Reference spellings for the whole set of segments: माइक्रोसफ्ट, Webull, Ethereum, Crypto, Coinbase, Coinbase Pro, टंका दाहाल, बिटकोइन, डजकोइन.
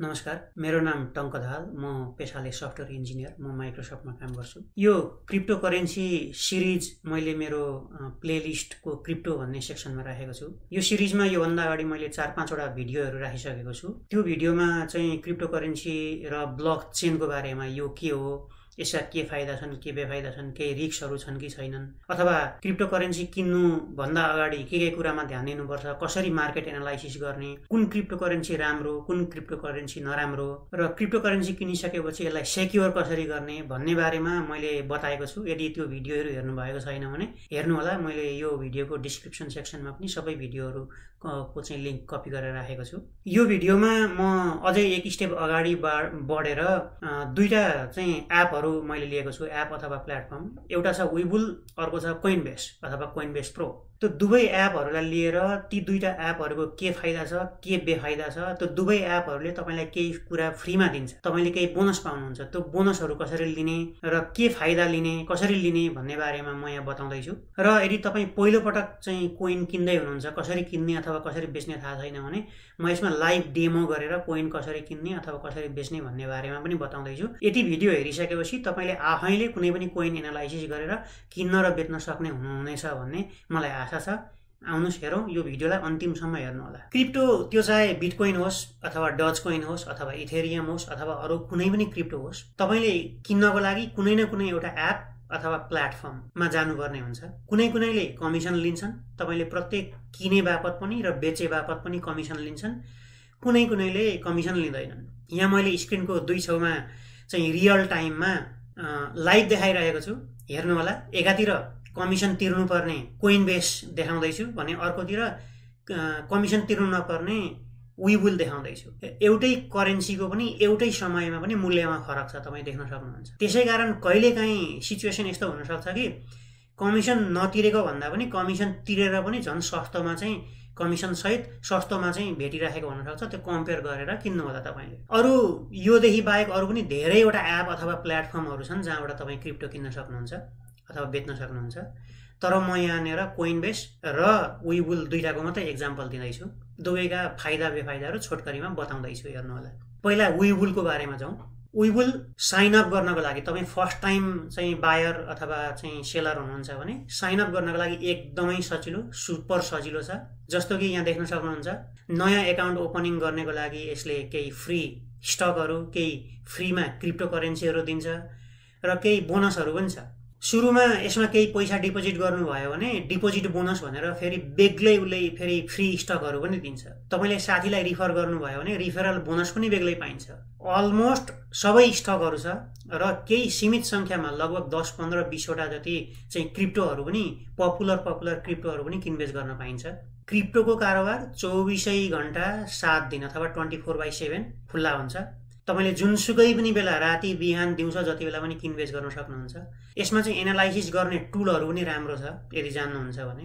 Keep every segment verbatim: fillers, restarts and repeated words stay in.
नमस्कार, मेरो नाम टंका दाहाल, म पेशाले सफ्टवेयर इन्जिनियर, म माइक्रोसफ्टमा काम गर्छु। यो क्रिप्टो करेन्सी सिरिज मैले मेरो प्लेलिस्टको क्रिप्टो भन्ने सेक्सनमा राखेको छु। यो सिरिजमा योभन्दा अगाडि मैले चार पाँचवटा भिडियोहरू राखिसकेको छु। त्यो भिडियोमा चाहिँ क्रिप्टो करेन्सी र ब्लक चेनको बारेमा यो के हो, यसका के फाइदा छन्, के बेफाइदा छन्, केही रिस्कहरू छन् कि छैनन्, अथवा क्रिप्टो करेन्सी किन्नु भन्दा अगाडि के के कुरामा ध्यान दिनुपर्छ, कसरी मार्केट एनालाइसिस गर्ने, कुन क्रिप्टो करेन्सी राम्रो, कुन क्रिप्टो करेन्सी नराम्रो, र क्रिप्टो करेन्सी किनिसकेपछि यसलाई सेक्योर कसरी गर्ने भन्ने बारेमा मैले बताएको छु। यदि त्यो भिडियोहरू हेर्नु भएको छैन भने हेर्नुहोला। मैले यो भिडियोको डिस्क्रिप्सन सेक्सनमा पनि सबै भिडियोहरूको चाहिँ लिङ्क कपी गरेर राखेको छु। यो भिडियोमा म अझै एक स्टेप अगाडि बढेर दुईवटा चाहिँ एपहरू मैले लिएको छु, एप अथवा प्लेटफर्म। एउटा छ Webull, अर्को छ Coinbase अथवा Coinbase Pro। त्यो दुवै एपहरूलाई लिएर ती दुईटा एपहरूको के फाइदा छ, के बेफाइदा छ, त्यो दुवै एपहरूले तपाईँलाई केही कुरा फ्रीमा दिन्छ, तपाईँले केही बोनस पाउनुहुन्छ, त्यो बोनसहरू कसरी लिने र के फाइदा लिने, कसरी लिने भन्ने बारेमा म यहाँ बताउँदैछु। र यदि तपाईँ पहिलोपटक चाहिँ कोइन किन्दै हुनुहुन्छ, कसरी किन्ने अथवा कसरी बेच्ने थाहा छैन भने म यसमा लाइभ डेमो गरेर कोइन कसरी किन्ने अथवा कसरी बेच्ने भन्ने बारेमा पनि बताउँदैछु। यति भिडियो हेरिसकेपछि तपाईँले आफैले कुनै पनि कोइन एनालाइसिस गरेर किन्न र बेच्न सक्ने हुनुहुनेछ भन्ने मलाई आशा छ। आउनुहोस् हेरौँ, यो भिडियोलाई अन्तिमसम्म हेर्नुहोला। क्रिप्टो त्यो चाहे बिटकोइन होस् अथवा डजकोइन होस् अथवा इथेरियम होस् अथवा अरू कुनै पनि क्रिप्टो होस्, तपाईँले किन्नको लागि कुनै न कुनै एउटा एप अथवा प्लेटफर्ममा जानुपर्ने हुन्छ। कुनै कुनैले कमिसन लिन्छन्, तपाईँले प्रत्येक किने बापत पनि र बेचे बापत पनि कमिसन लिन्छन्, कुनै कुनैले कमिसन लिँदैनन्। यहाँ मैले स्क्रिनको दुई छेउमा चाहिँ रियल टाइममा लाइभ देखाइरहेको छु, हेर्नुहोला। एकातिर कमिसन तिर्नुपर्ने कोइनबेस देखाउँदैछु भने अर्कोतिर कमिसन तिर्नु नपर्ने Webull देखाउँदैछु। एउटै करेन्सीको पनि एउटै समयमा पनि मूल्यमा फरक छ, तपाईँ देख्न सक्नुहुन्छ। त्यसै कारण कहिलेकाहीँ सिचुएसन यस्तो हुनसक्छ कि कमिसन नतिरेको भन्दा पनि कमिसन तिरेर पनि झन् सस्तोमा चाहिँ कमिसनसहित सस्तोमा चाहिँ भेटिराखेको हुनसक्छ। त्यो कम्पेयर गरेर किन्नुहोला तपाईँले। अरू योदेखि बाहेक अरू पनि धेरैवटा एप अथवा प्लेटफर्महरू छन् जहाँबाट तपाईँ क्रिप्टो किन्न सक्नुहुन्छ अथवा बेच्न सक्नुहुन्छ। तर म यहाँनिर कोइनबेस र Webull दुईटाको मात्रै एक्जाम्पल दिँदैछु, दुवैका फाइदा बेफाइदाहरू छोटकरीमा बताउँदैछु, हेर्नुहोला। पहिला Webullको बारेमा जाउँ। Webull साइन अप गर्नको लागि तपाईँ फर्स्ट टाइम चाहिँ बायर अथवा चाहिँ सेलर हुनुहुन्छ भने साइन अप गर्नको लागि एकदमै सजिलो, सुपर सजिलो छ। जस्तो कि यहाँ देख्न सक्नुहुन्छ, नयाँ एकाउन्ट ओपनिङ गर्नेको लागि यसले केही फ्री स्टकहरू, केही फ्रीमा क्रिप्टो करेन्सीहरू दिन्छ र केही बोनसहरू पनि छ। सुरुमा यसमा केही पैसा डिपोजिट गर्नुभयो भने डिपोजिट बोनस भनेर फेरि बेग्लै उसले फेरि फ्री स्टकहरू पनि दिन्छ। तपाईँले साथीलाई रिफर गर्नुभयो भने रिफरल बोनस पनि बेग्लै पाइन्छ। अलमोस्ट सबै स्टकहरू छ र केही सीमित सङ्ख्यामा लगभग दस पन्ध्र बिसवटा जति चाहिँ क्रिप्टोहरू पनि पपुलर पपुलर क्रिप्टोहरू पनि किनबेच गर्न पाइन्छ। क्रिप्टोको कारोबार चौबिसै घन्टा सात दिन अथवा ट्वेन्टी फोर बाई सेभेन खुल्ला हुन्छ। तपाईँले जुनसुकै पनि बेला, राति बिहान दिउँसो जति बेला पनि किनबेच गर्न सक्नुहुन्छ। यसमा चाहिँ एनालाइसिस गर्ने टुलहरू पनि राम्रो छ, यदि जान्नुहुन्छ भने।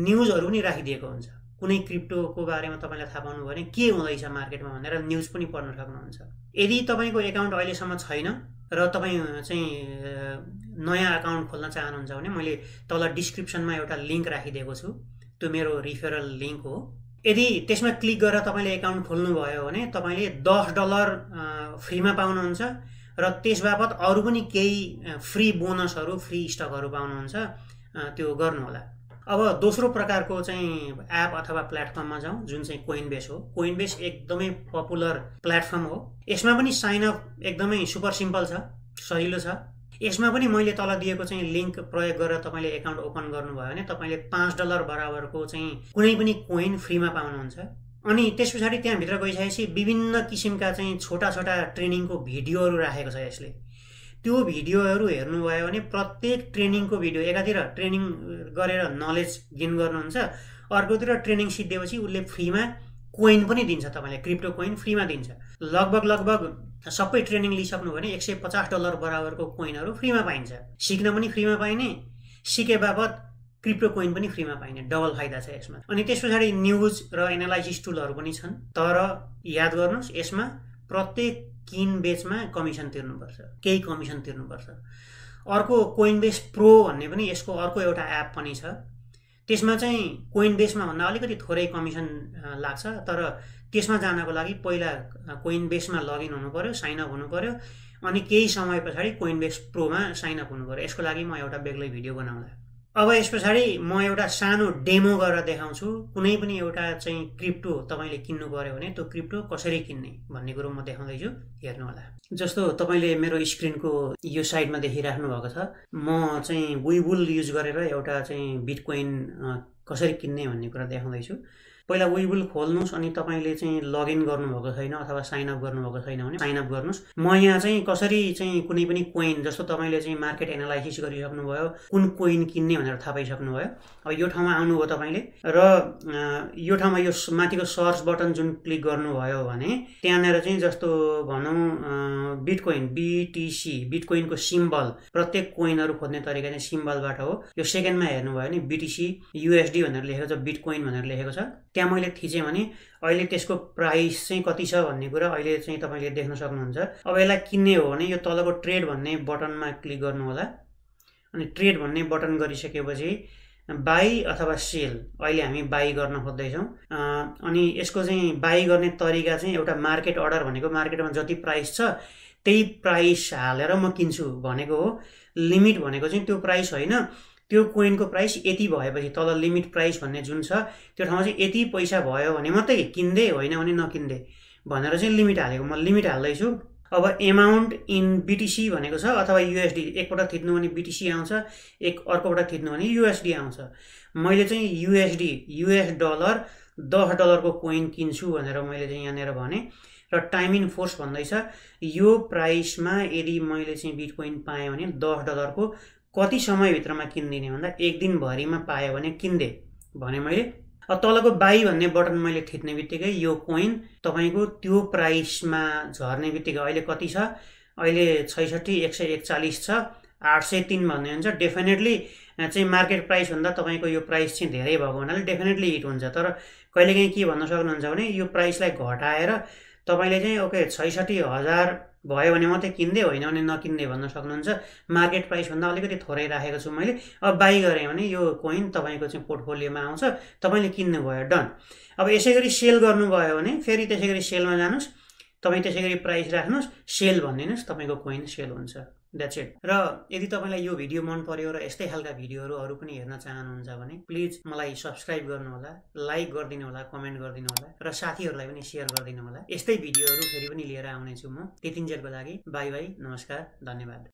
न्युजहरू पनि राखिदिएको हुन्छ, कुनै क्रिप्टोको बारेमा तपाईँलाई थाहा पाउनु भने के हुँदैछ मार्केटमा भनेर न्युज पनि पढ्न सक्नुहुन्छ। यदि तपाईँको एकाउन्ट अहिलेसम्म छैन र तपाईँ चाहिँ नयाँ एकाउन्ट खोल्न चाहनुहुन्छ भने मैले तल डिस्क्रिप्सनमा एउटा लिङ्क राखिदिएको छु, त्यो मेरो रिफरल लिङ्क हो। यदि त्यसमा क्लिक गरेर तपाईँले एकाउन्ट खोल्नुभयो भने तपाईँले दस डलर फ्रीमा पाउनुहुन्छ र त्यसबापत अरू पनि केही फ्री बोनसहरू, फ्री स्टकहरू पाउनुहुन्छ। त्यो गर्नुहोला। अब दोस्रो प्रकारको चाहिँ एप अथवा प्लेटफर्ममा जाउँ, जुन चाहिँ कोइनबेस हो। कोइनबेस एकदमै पपुलर प्लेटफर्म हो। यसमा पनि साइनअप एकदमै सुपर सिम्पल छ, सजिलो छ। यसमा पनि मैले तल दिएको चाहिँ लिङ्क प्रयोग गरेर तपाईँले एकाउन्ट ओपन गर्नुभयो भने तपाईँले पाँच डलर बराबरको चाहिँ कुनै पनि कोइन फ्रीमा पाउनुहुन्छ। अनि त्यस पछाडि त्यहाँभित्र गइसकेपछि विभिन्न किसिमका चाहिँ छोटा छोटा ट्रेनिङको भिडियोहरू राखेको छ यसले। त्यो भिडियोहरू हेर्नुभयो भने प्रत्येक ट्रेनिङको भिडियो, एकातिर ट्रेनिङ गरेर नलेज गेन गर्नुहुन्छ, अर्कोतिर ट्रेनिङ सिकेपछि उसले फ्रीमा कोइन पनि दिन्छ, तपाईँले क्रिप्टो कोइन फ्रीमा दिन्छ। लगभग लगभग सबै ट्रेनिङ लिइसक्नु भने एक सय पचास डलर बराबरको कोइनहरू फ्रीमा पाइन्छ। सिक्न पनि फ्रीमा पाइने, सिके बापत क्रिप्टो कोइन पनि फ्रीमा पाइने, डबल फाइदा छ यसमा। अनि त्यस पछाडि न्युज र एनालाइसिस टुलहरू पनि छन्। तर याद गर्नुहोस्, यसमा प्रत्येक किनबेचमा कमिसन तिर्नुपर्छ, केही कमिसन तिर्नुपर्छ। अर्को कोइनबेस प्रो भन्ने पनि यसको अर्को एउटा एप पनि छ। त्यसमा चाहिँ कोइनबेसमा भन्दा अलिकति थोरै कमिसन लाग्छ, तर त्यसमा जानको लागि पहिला कोइनबेसमा लगइन हुनु पर्यो, साइन अप हुनु पर्यो, अनि केही समय पछाडि कोइनबेस प्रोमा साइन अप हुनु पर्यो। यसको लागि म एउटा बेग्लै भिडियो बनाउँला। अब यस पछाडि म एउटा सानो डेमो गरेर देखाउँछु, कुनै पनि एउटा चाहिँ क्रिप्टो तपाईले किन्नु पर्यो भने त्यो क्रिप्टो कसरी किन्ने भन्ने कुरा म देखाउँदै छु, हेर्नु होला। जस्तो तपाईले मेरो स्क्रिनको यो साइडमा देखिराख्नु भएको छ, म चाहिँ Webull युज गरेर एउटा चाहिँ बिटकोइन कसरी किन्ने भन्ने कुरा देखाउँदै छु। पहिला Webull खोल्नुस्, अनि तपाईले चाहिँ लगइन गर्नुभएको छैन अथवा साइन अप गर्नुभएको छैन भने साइन अप गर्नुस्। म यहाँ चाहिँ कसरी चाहिँ कुनै पनि कोइन, जस्तो तपाईले चाहिँ मार्केट एनालाइसिस गरिसक्नुभयो, कुन कोइन किन्ने भनेर थाहा पाइसक्नुभयो। अब यो ठाउँमा आउनुभयो तपाईले र यो ठाउँमा यो माथिको सर्च बटन जुन क्लिक गर्नुभयो भने त्यहाँनेर चाहिँ जस्तो भनौँ बिटकोइन बीटीसी बिटकोइनको सिम्बल, प्रत्येक कोइनहरु खोज्ने तरिका चाहिँ सिम्बलबाट हो। यो सेकेन्डमा हेर्नुभयो भने बीटीसी यूएसडी भनेर लेखेको छ, बिटकोइन भनेर लेखेको छ। त्यहाँ मैले थिचेँ भने अहिले त्यसको प्राइस चाहिँ कति छ भन्ने कुरा अहिले चाहिँ तपाईले देख्न सक्नुहुन्छ। अब यसलाई किन्ने हो भने यो तलको ट्रेड भन्ने बटनमा क्लिक गर्नु होला, अनि ट्रेड भन्ने बटन गरिसकेपछि बाई अथवा सेल, अहिले हामी बाई गर्न खोज्दैछौँ। अनि यसको चाहिँ बाई गर्ने तरिका चाहिँ एउटा मार्केट अर्डर भनेको मार्केटमा जति प्राइस छ त्यही प्राइस हालेर म किन्छु भनेको हो। लिमिट भनेको चाहिँ त्यो प्राइस होइन, त्यो कोइनको प्राइस यति भएपछि तल लिमिट प्राइस भन्ने जुन छ त्यो ठाउँमा चाहिँ यति पैसा भयो भने मात्रै किन्दै, होइन भने नकिन्दै भनेर चाहिँ लिमिट हालेको, म लिमिट हाल्दैछु। अब एमाउन्ट इन बीटीसी भनेको छ अथवा यूएसडी, एकपल्ट थिच्नु भने बीटीसी आउँछ, एक अर्कोपल्ट थिच्नु भने यूएसडी आउँछ। मैले चाहिँ यूएसडी यूएस डलर दस डलरको कोइन किन्छु भनेर मैले चाहिँ यहाँनिर भने र टाइम इन फोर्स भन्दैछ यो प्राइसमा यदि मैले चाहिँ बिटकोइन पाएँ भने दस डलरको कति समय भित्रमा किन्दिने भन्दा एक दिन भरिमा पायो भने किन्दे भने मैले। अब तलको बाई भन्ने बटन मैले थिच्ने बित्तिकै यो कोइन तपाईको त्यो प्राइसमा झर्ने बित्तिकै अहिले कति छ, अहिले छैसठी एक सय एकचालीस छ, आठ सय तीन भन्ने हुन्छ। डेफिनेटली चाहिँ मार्केट प्राइस भन्दा तपाईको यो प्राइस चाहिँ धेरै भएको हुनाले डेफिनेटली हिट हुन्छ। तर कहिलेकाहीँ के भन्न सक्नुहुन्छ भने यो प्राइसलाई घटाएर तपाईले चाहिँ ओके छैसठी हजार भयो भने मात्रै किन्दै, होइन भने नकिन्दै भन्न सक्नुहुन्छ। मार्केट प्राइस भन्दा अलिकति थोरै राखेको छु मैले। अब बाई गरेँ भने यो कोइन तपाईको चाहिँ पोर्टफोलियोमा आउँछ, तपाईले किन्नुभयो, डन। अब यसै गरी सेल गर्नुभयो भने फेरि त्यसै गरी सेलमा जानुस्, तपाईँ त्यसै गरी प्राइस राख्नुहोस्, सेल भनिदिनुहोस्, तपाईँको कोइन सेल हुन्छ, द्याट्स इट। र यदि तपाईँलाई यो भिडियो मन पर्यो र यस्तै खालका भिडियोहरू अरू पनि हेर्न चाहनुहुन्छ भने प्लिज मलाई सब्सक्राइब गर्नुहोला, लाइक गरिदिनु होला, कमेन्ट गरिदिनु होला र साथीहरूलाई पनि सेयर गरिदिनु होला। यस्तै भिडियोहरू फेरि पनि लिएर आउनेछु म। त्यतिन्जेलको लागि बाई बाई, नमस्कार, धन्यवाद।